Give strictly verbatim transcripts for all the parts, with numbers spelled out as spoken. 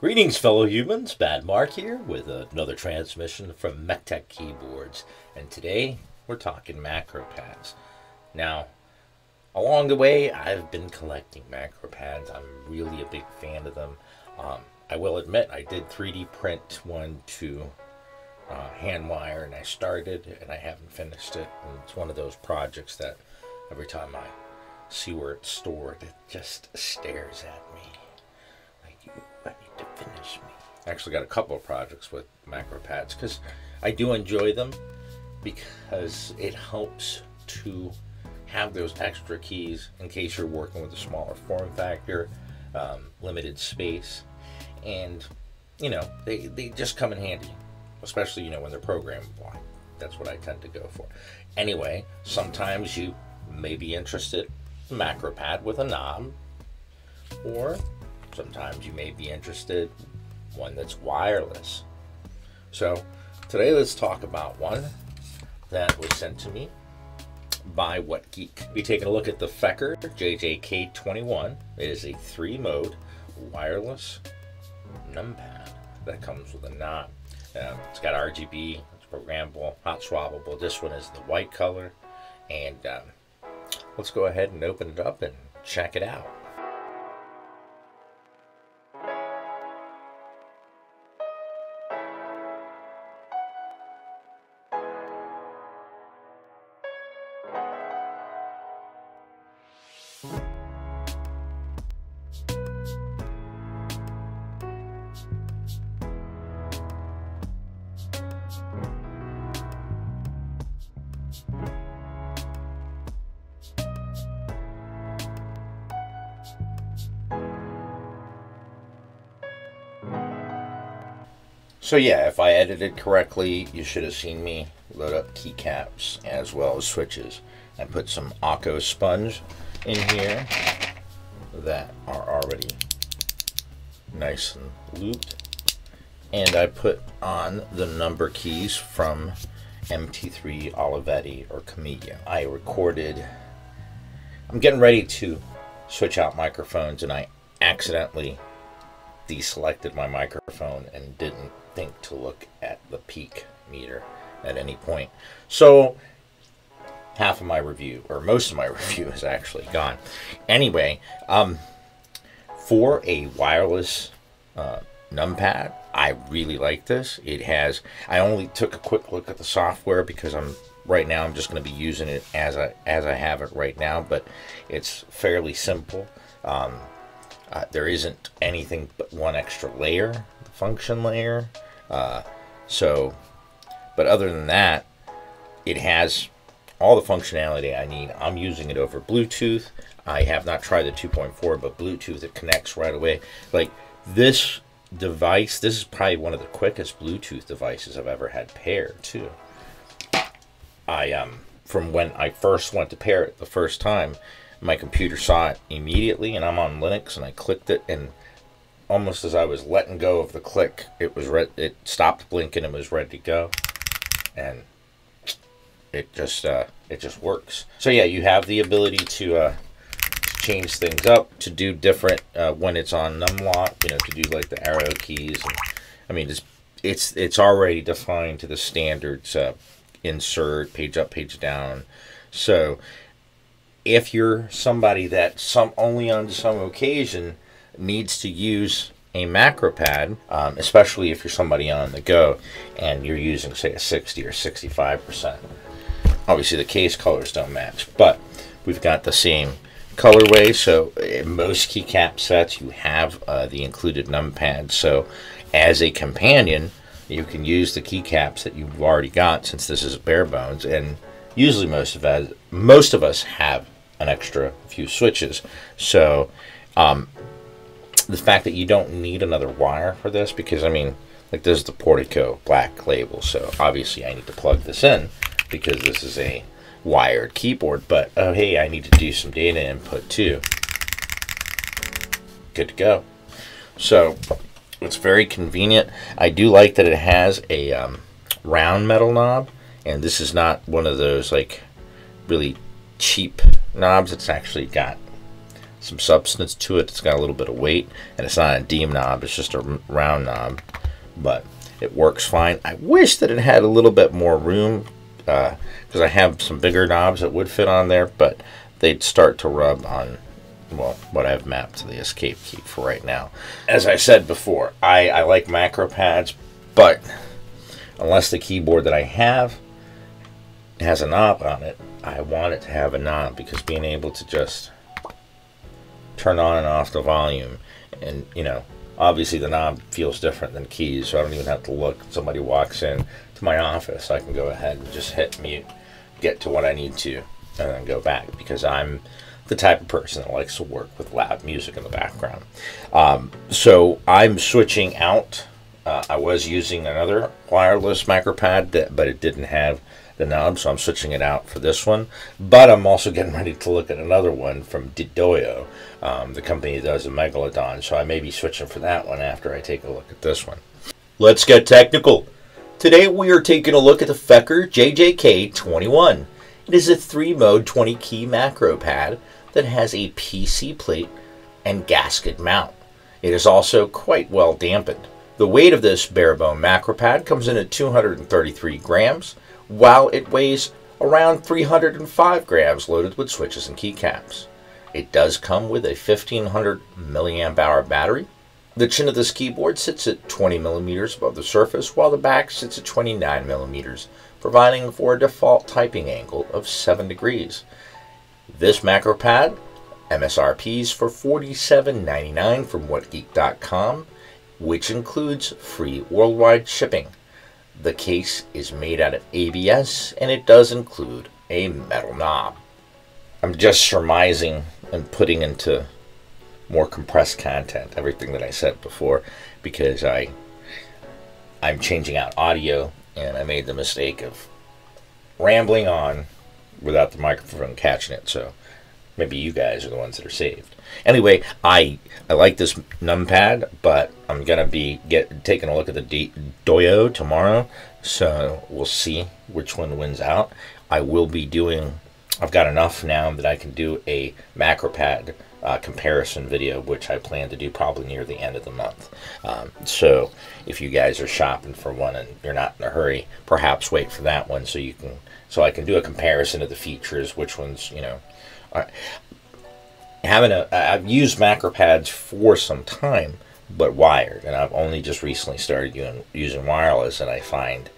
Greetings, fellow humans. Bad Mark here with another transmission from MechTech Keyboards, and today we're talking macro pads. Now, along the way, I've been collecting macro pads. I'm really a big fan of them. Um, I will admit, I did three D print one to uh, hand wire, and I started, and I haven't finished it. And it's one of those projects that every time I see where it's stored, it just stares at me. Finish me. I actually got a couple of projects with macro pads because I do enjoy them, because it helps to have those extra keys in case you're working with a smaller form factor, um, limited space, and you know they, they just come in handy, especially you know when they're programmable. That's what I tend to go for. Anyway, sometimes you may be interested in a macro pad with a knob, or sometimes you may be interested in one that's wireless. So today let's talk about one that was sent to me by WhatGeek. We're taking a look at the Fecker J J K twenty-one. It is a three-mode wireless numpad that comes with a knob. Uh, it's got R G B, it's programmable, hot swappable. This one is the white color, and um, let's go ahead and open it up and check it out. So yeah, if I edited correctly, you should have seen me load up keycaps as well as switches. I put some Akko sponge in here that are already nice and looped. And I put on the number keys from M T three Olivetti or Comedia. I recorded, I'm getting ready to switch out microphones, and I accidentally deselected my microphone and didn't think to look at the peak meter at any point. So half of my review, or most of my review, is actually gone. Anyway, um, for a wireless uh, numpad, I really like this. It has, I only took a quick look at the software because I'm right now I'm just going to be using it as I, as I have it right now, but it's fairly simple. Um, Uh, there isn't anything but one extra layer, the function layer. Uh, so, but other than that, it has all the functionality I need. I'm using it over Bluetooth. I have not tried the two point four, but Bluetooth, it connects right away. Like this device, this is probably one of the quickest Bluetooth devices I've ever had paired too. I, um, from when I first went to pair it the first time, my computer saw it immediately, and I'm on Linux, and I clicked it, and almost as I was letting go of the click, it was re it stopped blinking and was ready to go, and it just uh, it just works. So yeah, you have the ability to uh, change things up, to do different uh, when it's on numlock, you know, to do like the arrow keys. And, I mean, it's it's it's already defined to the standards: uh, insert, page up, page down. So if you're somebody that some only on some occasion needs to use a macro pad, um, especially if you're somebody on the go and you're using say a sixty or sixty-five percent, obviously the case colors don't match, but we've got the same colorway. So in most keycap sets you have uh, the included numpad, so as a companion you can use the keycaps that you've already got, since this is bare bones. And usually most of us, most of us have an extra few switches. So um, the fact that you don't need another wire for this, because I mean, like this is the Portico black label. So obviously I need to plug this in because this is a wired keyboard, but oh, hey, I need to do some data input too. Good to go. So it's very convenient. I do like that it has a um, round metal knob. And this is not one of those like really cheap knobs. It's actually got some substance to it. It's got a little bit of weight, and it's not a deem knob, it's just a round knob, but it works fine. I wish that it had a little bit more room, because uh, I have some bigger knobs that would fit on there, but they'd start to rub on, well, what I've mapped to the escape key for right now. As I said before, I, I like macro pads, but unless the keyboard that I have has a knob on it, I want it to have a knob, because being able to just turn on and off the volume, and you know, obviously the knob feels different than keys, so I don't even have to look. If somebody walks in to my office, I can go ahead and just hit mute, get to what I need to, and then go back, because I'm the type of person that likes to work with loud music in the background. Um, so I'm switching out. Uh, I was using another wireless MacroPad, that, but it didn't have the knob, so I'm switching it out for this one. But I'm also getting ready to look at another one from Didoyo, um, the company that does the Megalodon, so I may be switching for that one after I take a look at this one. Let's get technical. Today we are taking a look at the Fecker J J K twenty-one. It is a three-mode twenty-key macro pad that has a P C plate and gasket mount. It is also quite well dampened. The weight of this barebone macro pad comes in at two hundred thirty-three grams, while it weighs around three hundred five grams loaded with switches and keycaps. It does come with a fifteen hundred milliamp hour battery. The chin of this keyboard sits at twenty millimeters above the surface, while the back sits at twenty-nine millimeters, providing for a default typing angle of seven degrees. This macro pad M S R Ps for forty-seven ninety-nine from WhatGeek dot com, which includes free worldwide shipping. The case is made out of A B S, and it does include a metal knob. I'm just surmising and putting into more compressed content everything that I said before, because I, I'm changing out audio, and I made the mistake of rambling on without the microphone catching it, so maybe you guys are the ones that are saved. Anyway, I I like this numpad, but I'm gonna be get taking a look at the Didoyo tomorrow, so we'll see which one wins out. I will be doing. I've got enough now that I can do a MacroPad uh, comparison video, which I plan to do probably near the end of the month. Um, so if you guys are shopping for one and you're not in a hurry, perhaps wait for that one so you can. So I can do a comparison of the features, which ones, you know. All right. Having a, I've used macro pads for some time, but wired, and I've only just recently started doing, using wireless, and I find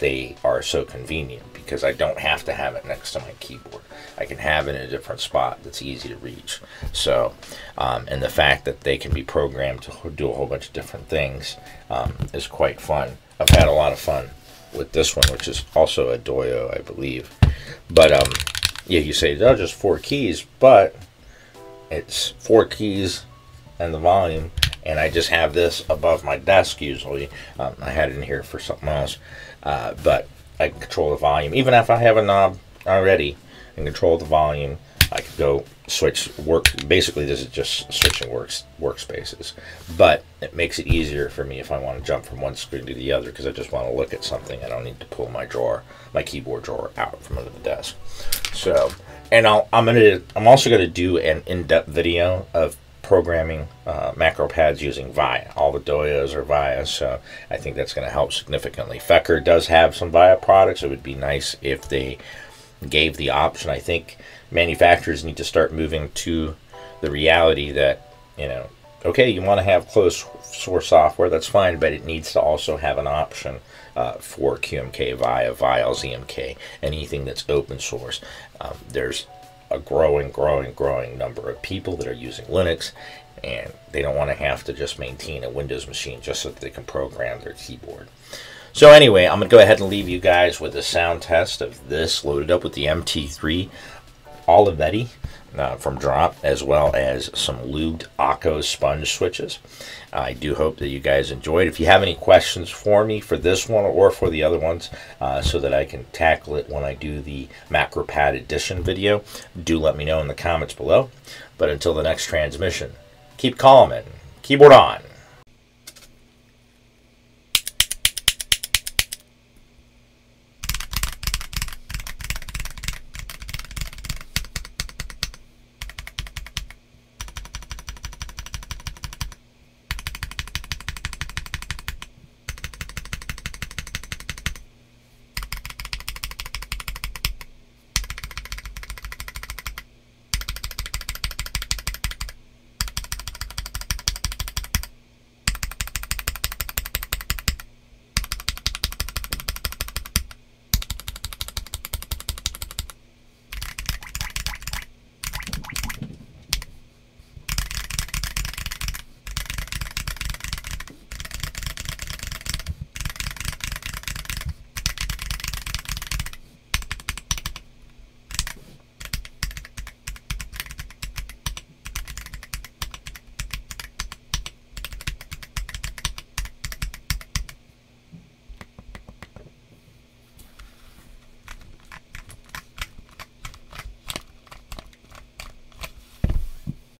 they are so convenient because I don't have to have it next to my keyboard. I can have it in a different spot that's easy to reach. So, um, and the fact that they can be programmed to do a whole bunch of different things um, is quite fun. I've had a lot of fun with this one, which is also a Didoyo, I believe, but um. Yeah, you say, oh, just four keys, but it's four keys and the volume, and I just have this above my desk usually. Um, I had it in here for something else, uh, but I can control the volume. Even if I have a knob already and control the volume, I can go switch work. Basically, this is just switching works, workspaces, but it makes it easier for me if I want to jump from one screen to the other, because I just want to look at something. I don't need to pull my drawer, my keyboard drawer, out from under the desk. So, and I'll, I'm gonna, I'm also gonna do an in-depth video of programming uh, macro pads using V I A. All the Didoyos are V I A, so I think that's gonna help significantly. Fecker does have some V I A products. It would be nice if they gave the option. I think manufacturers need to start moving to the reality that, you know, okay, you want to have closed source software, that's fine, but it needs to also have an option uh, for Q M K, V I A, Vial, Z M K, anything that's open source. Um, there's a growing, growing, growing number of people that are using Linux, and they don't want to have to just maintain a Windows machine just so that they can program their keyboard. So anyway, I'm going to go ahead and leave you guys with a sound test of this loaded up with the M T three Olivetti uh, from Drop, as well as some lubed Akko sponge switches. I do hope that you guys enjoyed. If you have any questions for me for this one or for the other ones, uh, so that I can tackle it when I do the macro pad edition video, do let me know in the comments below. But until the next transmission, keep calm and keyboard on.